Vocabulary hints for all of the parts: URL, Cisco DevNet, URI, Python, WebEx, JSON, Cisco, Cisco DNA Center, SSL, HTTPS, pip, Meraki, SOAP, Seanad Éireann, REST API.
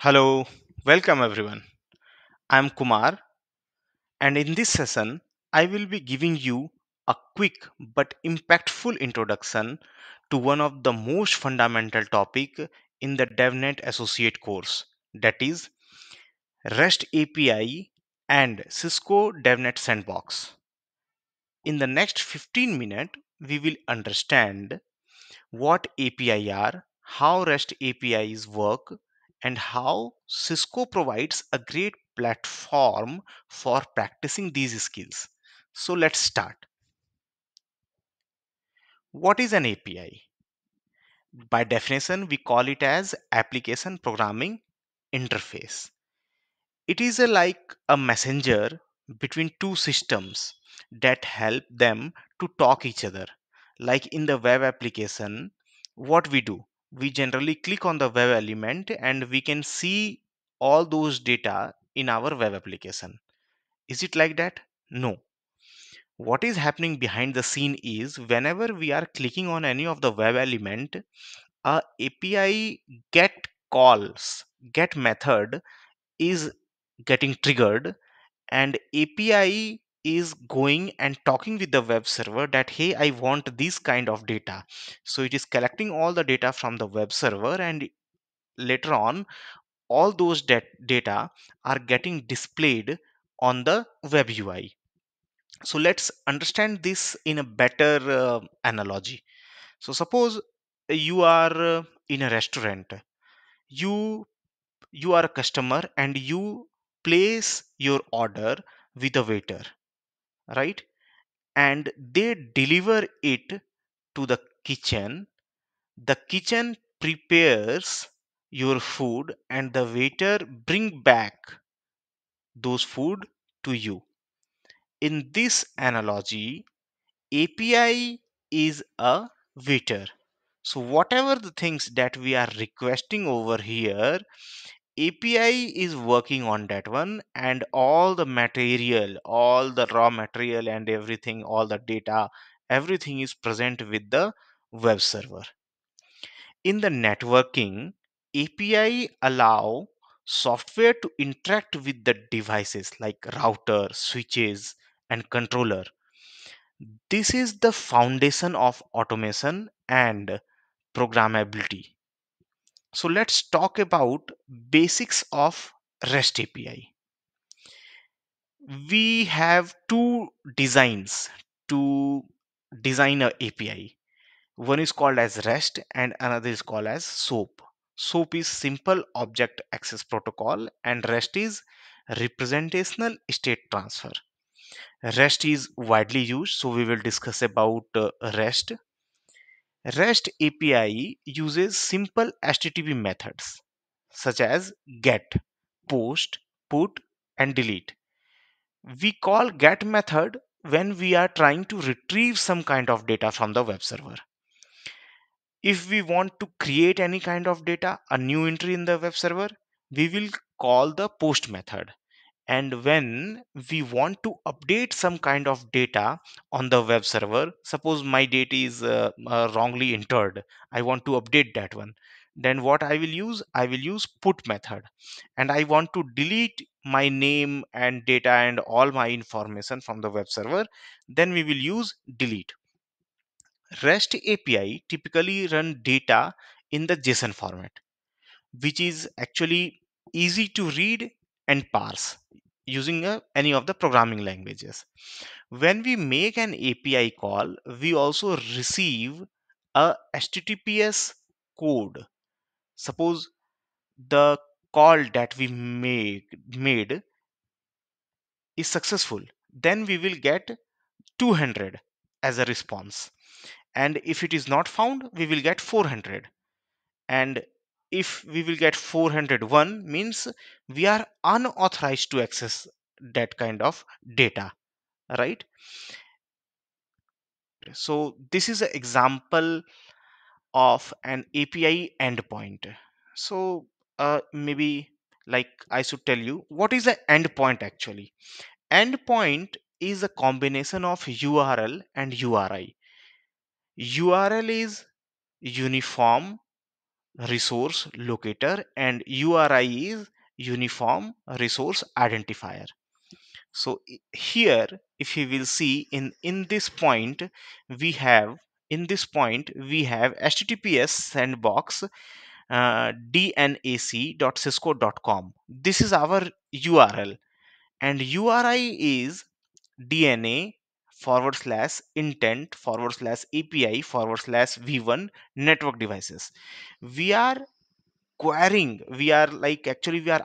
Hello, welcome everyone. I'm Kumar, and in this session, I will be giving you a quick but impactful introduction to one of the most fundamental topic in the DevNet Associate course, that is REST API and Cisco DevNet Sandbox. In the next 15 minutes, we will understand what API are, how REST APIs work, and how Cisco provides a great platform for practicing these skills. So let's start. What is an API? By definition, we call it as application programming interface. It is like a messenger between two systems that help them to talk each other. Like in the web application, what we do? We generally click on the web element and we can see all those data in our web application. Is it like that? No. What is happening behind the scene is whenever we are clicking on any of the web element, an API get method is getting triggered, and API is going and talking with the web server that, hey, I want this kind of data. So it is collecting all the data from the web server, and later on all those data are getting displayed on the web UI. So let's understand this in a better analogy. So suppose you are in a restaurant, you are a customer, and you place your order with the waiter, right? And they deliver it to the kitchen. The kitchen prepares your food, and the waiter brings back those food to you. In this analogy, API is a waiter. So whatever the things that we are requesting over here, API is working on that one, and all the material, all the raw material and everything, all the data, everything is present with the web server. In the networking, API allow software to interact with the devices like router, switches, and controller. This is the foundation of automation and programmability. So let's talk about basics of REST API. We have two designs to design an API. One is called as REST and another is called as SOAP. SOAP is Simple Object Access Protocol, and REST is Representational State Transfer. REST is widely used, so we will discuss about REST. REST API uses simple HTTP methods such as get, post, put, and delete. We call get method when we are trying to retrieve some kind of data from the web server. If we want to create any kind of data, a new entry in the web server, we will call the post method. And when we want to update some kind of data on the web server, suppose my data is wrongly entered, I want to update that one, then what I will use put method. And I want to delete my name and data and all my information from the web server, then we will use delete. REST API typically run data in the JSON format, which is actually easy to read and parse using any of the programming languages. When we make an API call, we also receive a HTTPS code. Suppose the call that we made is successful, then we will get 200 as a response. And if it is not found, we will get 400. And if we will get 401, means we are unauthorized to access that kind of data, right? So this is an example of an API endpoint. So maybe like I should tell you, what is an endpoint actually? Endpoint is a combination of URL and URI. URL is uniform resource locator, and URI is uniform resource identifier. So here, if you will see in this point we have HTTPS sandbox dnac.cisco.com. This is our URL, and URI is dna/intent/api/v1 network devices. We are querying, we are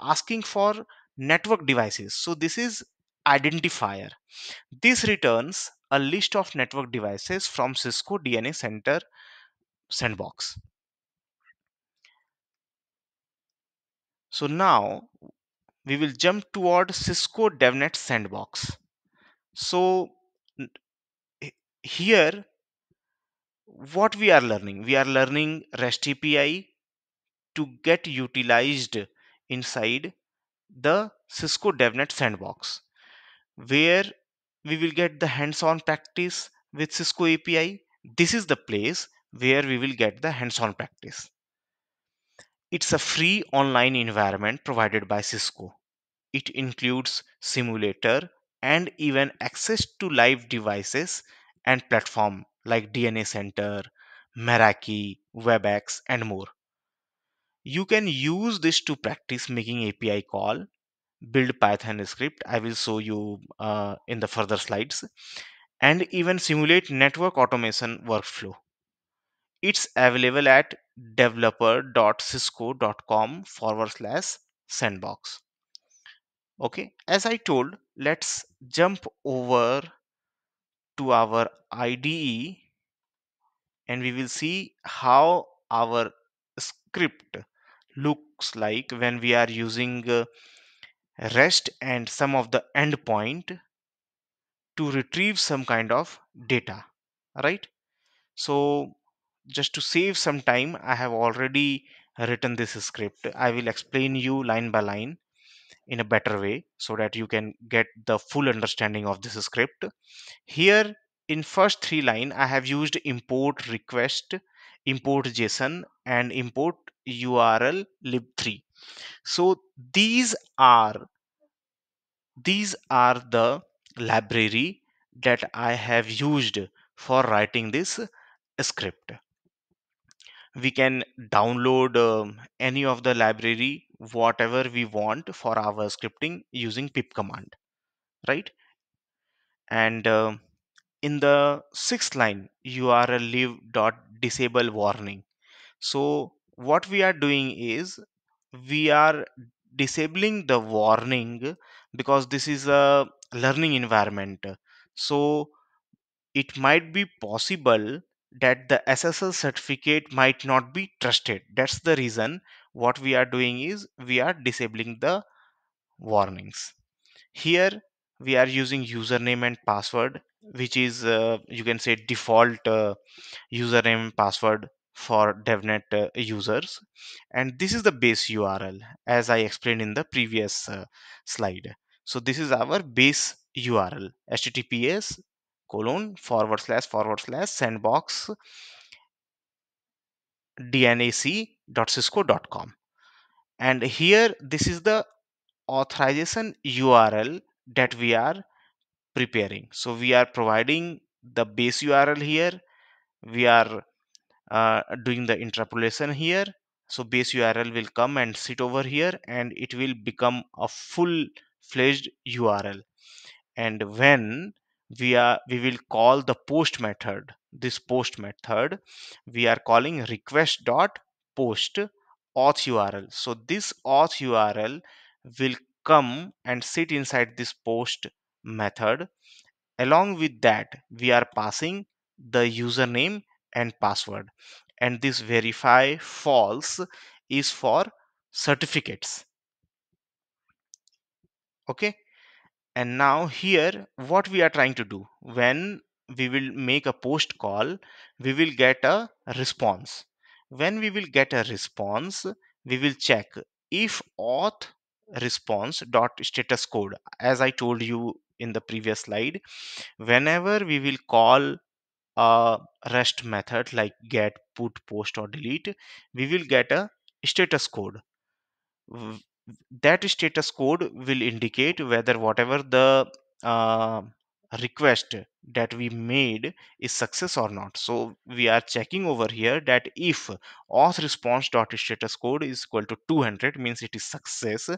asking for network devices. So this is identifier. This returns a list of network devices from Cisco DNA Center sandbox. So now we will jump toward Cisco DevNet sandbox. So here what we are learning? We are learning REST API to get utilized inside the Cisco DevNet sandbox, where we will get the hands-on practice with Cisco API. This is the place where we will get the hands-on practice. It's a free online environment provided by Cisco. It includes simulator and even access to live devices and platform like DNA Center, Meraki, WebEx, and more. You can use this to practice making API call, build Python script, I will show you in the further slides, and even simulate network automation workflow. It's available at developer.cisco.com/sandbox. Okay, as I told, let's jump over to our IDE and we will see how our script looks like when we are using REST and some of the endpoint to retrieve some kind of data, right? So just to save some time, I have already written this script. I will explain you line by line in a better way so that you can get the full understanding of this script. Here in first three lines, I have used import request, import JSON, and import URL lib3. So these are the library that I have used for writing this script. We can download any of the library, whatever we want for our scripting using pip command, right? And in the sixth line, URL lib.disable warning. So what we are doing is we are disabling the warning because this is a learning environment. So it might be possible that the SSL certificate might not be trusted. That's the reason what we are doing is we are disabling the warnings. Here we are using username and password, which is you can say default username and password for DevNet users, and this is the base URL as I explained in the previous slide. So this is our base URL, https://sandbox.dnac.cisco.com, and here this is the authorization URL that we are preparing. So we are providing the base URL here, we are doing the interpolation here, so base URL will come and sit over here and it will become a full-fledged URL. And when we will call the post method, this post method we are calling request.post auth URL. So this auth URL will come and sit inside this post method. Along with that, we are passing the username and password, and this verify false is for certificates. Okay. And now here what we are trying to do, when we will make a post call, we will get a response. When we will get a response, we will check if auth response dot status code, as I told you in the previous slide. Whenever we will call REST method like get, put, post or delete, we will get a status code. That status code will indicate whether whatever the request that we made is success or not. So we are checking over here that if auth response dot status code is equal to 200, means it is success,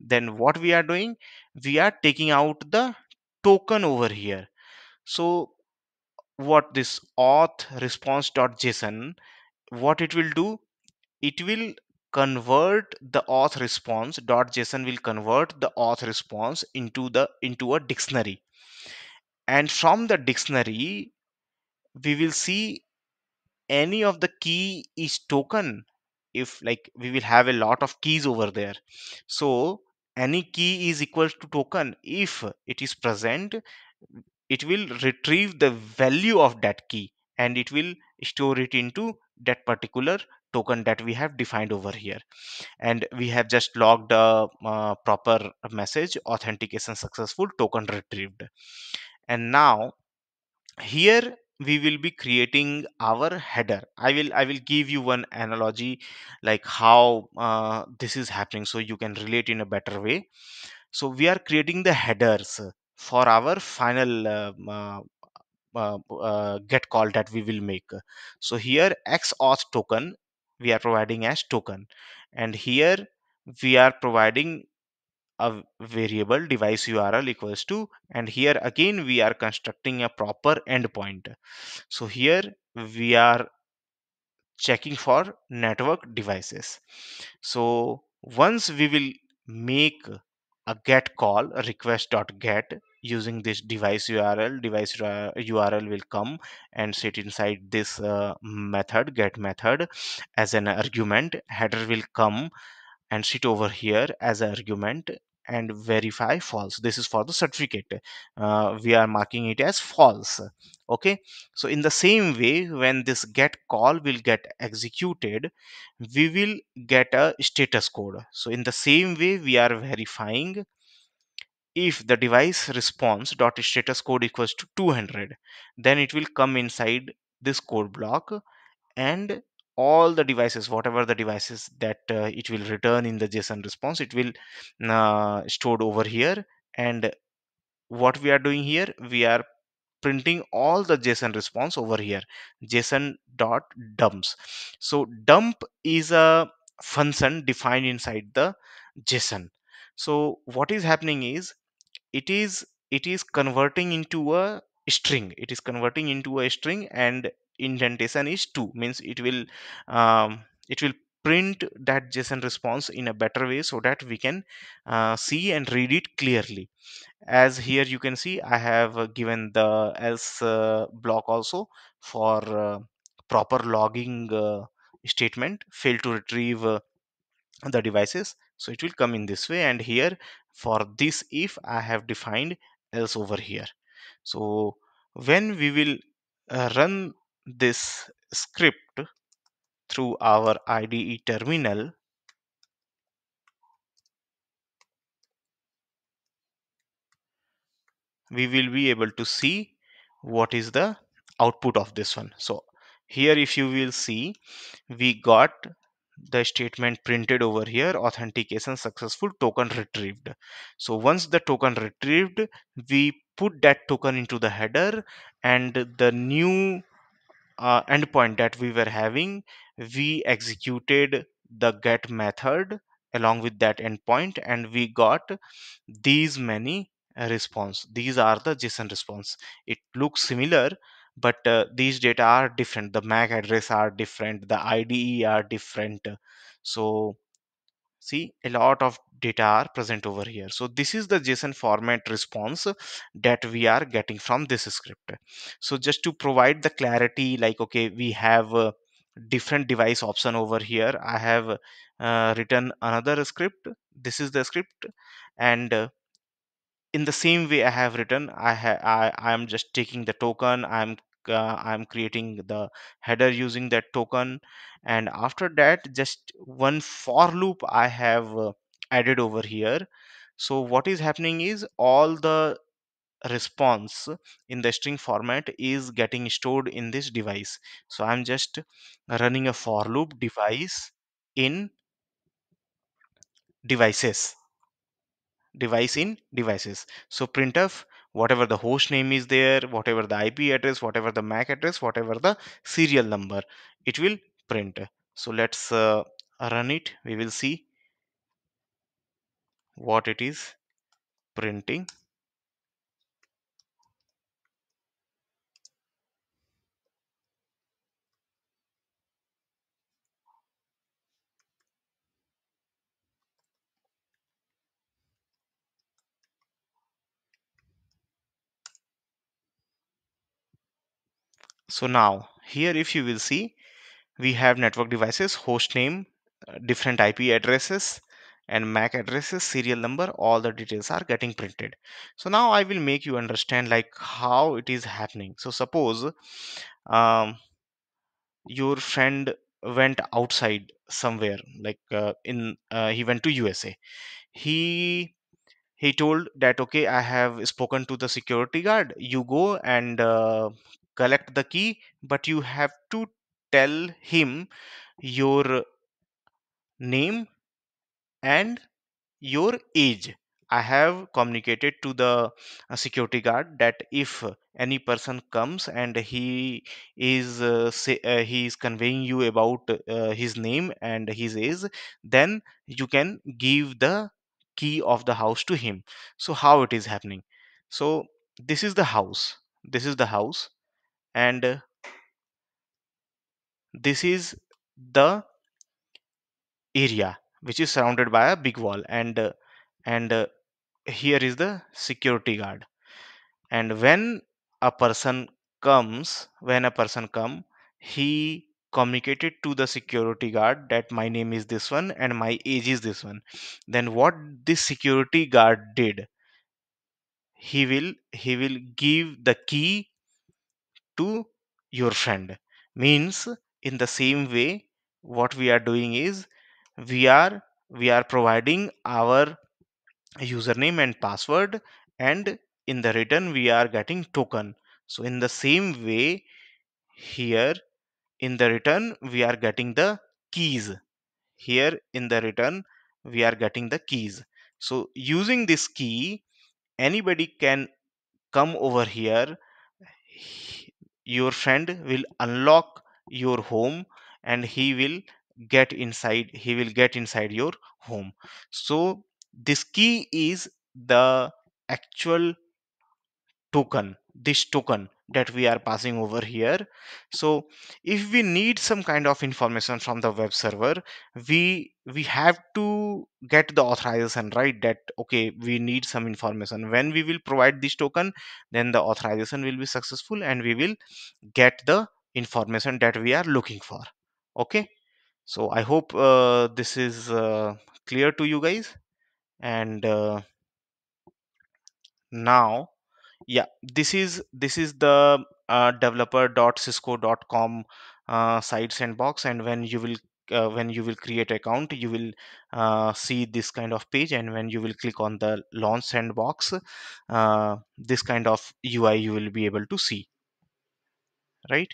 then what we are doing, we are taking out the token over here. So what this auth response dot JSON, what it will do, it will convert the auth response dot JSON will convert the auth response into a dictionary, and from the dictionary we will see any of the key is token. If like we will have a lot of keys over there, so any key is equal to token. If it is present, it will retrieve the value of that key and it will store it into that particular token that we have defined over here. And we have just logged a proper message, authentication successful, token retrieved. And now here we will be creating our header. I will give you one analogy like how this is happening so you can relate in a better way. So we are creating the headers for our final get call that we will make. So here XAuth token we are providing as token, and here we are providing a variable device URL equals to, and here again we are constructing a proper endpoint. So here we are checking for network devices. So once we will make a get call, a request.get using this device URL will come and sit inside this method, get method, as an argument. Header will come and sit over here as an argument and verify false. This is for the certificate. We are marking it as false. Okay, so in the same way, when this get call will get executed, we will get a status code. So in the same way, we are verifying if the device response dot status code equals to 200, then it will come inside this code block, and all the devices, whatever the devices that it will return in the JSON response, it will stored over here. And what we are doing here, we are printing all the JSON response over here, JSON.dumps. So dump is a function defined inside the JSON. So what is happening is it is converting into a string. It is converting into a string, and indentation is 2, means it will print that JSON response in a better way so that we can see and read it clearly. As here you can see, I have given the else block also for proper logging statement, fail to retrieve the devices. So it will come in this way, and here for this if I have defined else over here. So when we will run this script through our IDE terminal, we will be able to see what is the output of this one. So here if you will see, we got the statement printed over here, authentication successful, token retrieved. So once the token retrieved, we put that token into the header, and the new endpoint that we were having, we executed the get method along with that endpoint, and we got these many response. These are the JSON response. It looks similar, but these data are different. The MAC address are different, the IDE are different. So see, a lot of data are present over here. So this is the JSON format response that we are getting from this script. So just to provide the clarity, like okay, we have a different device option over here. I have written another script. This is the script, and in the same way I have written, I am just taking the token, I'm creating the header using that token, and after that just one for loop I have added over here. So what is happening is all the response in the string format is getting stored in this device. So I'm just running a for loop, device in devices, device in devices. So printf, whatever the host name is there, whatever the IP address, whatever the MAC address, whatever the serial number, it will print. So let's run it. We will see what it is printing. So now here, if you will see, we have network devices, host name, different IP addresses and MAC addresses, serial number, all the details are getting printed. So now I will make you understand like how it is happening. So suppose your friend went outside somewhere, like he went to USA. He told that, okay, I have spoken to the security guard, you go and collect the key, but you have to tell him your name and your age. I have communicated to the security guard that if any person comes and he is conveying you about his name and his age, then you can give the key of the house to him. So how it is happening? So this is the house, this is the house, and this is the area which is surrounded by a big wall, and here is the security guard. And when a person comes, he communicated to the security guard that my name is this one and my age is this one. Then what this security guard did, he will give the key to your friend. Means in the same way what we are doing is we are providing our username and password, and in the return we are getting token. So in the same way here in the return we are getting the keys. Here in the return we are getting the keys. So using this key, anybody can come over here. Your friend will unlock your home and he will get inside your home. So this key is the actual token, this token that we are passing over here. So if we need some kind of information from the web server, we have to get the authorization, right? That okay, we need some information. When we will provide this token, then the authorization will be successful and we will get the information that we are looking for. Okay, so I hope this is clear to you guys. And now, yeah, this is the developer.cisco.com site sandbox, and when you will create account, you will see this kind of page, and when you will click on the launch sandbox, this kind of UI you will be able to see, right?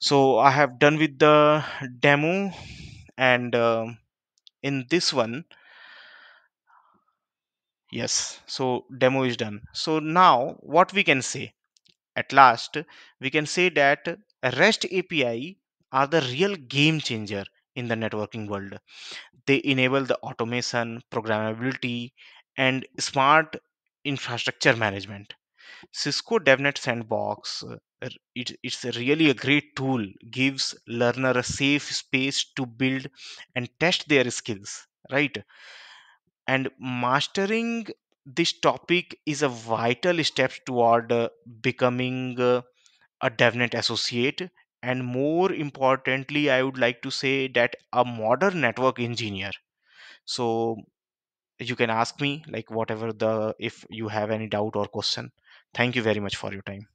So I have done with the demo, and in this one, yes, so demo is done. So now what we can say, at last we can say that REST API are the real game changer in the networking world. They enable the automation, programmability and smart infrastructure management. Cisco DevNet Sandbox, it's really a great tool, gives learner a safe space to build and test their skills, right? And mastering this topic is a vital step toward becoming a DevNet associate, and more importantly I would like to say that a modern network engineer. So you can ask me like whatever, if you have any doubt or question. Thank you very much for your time.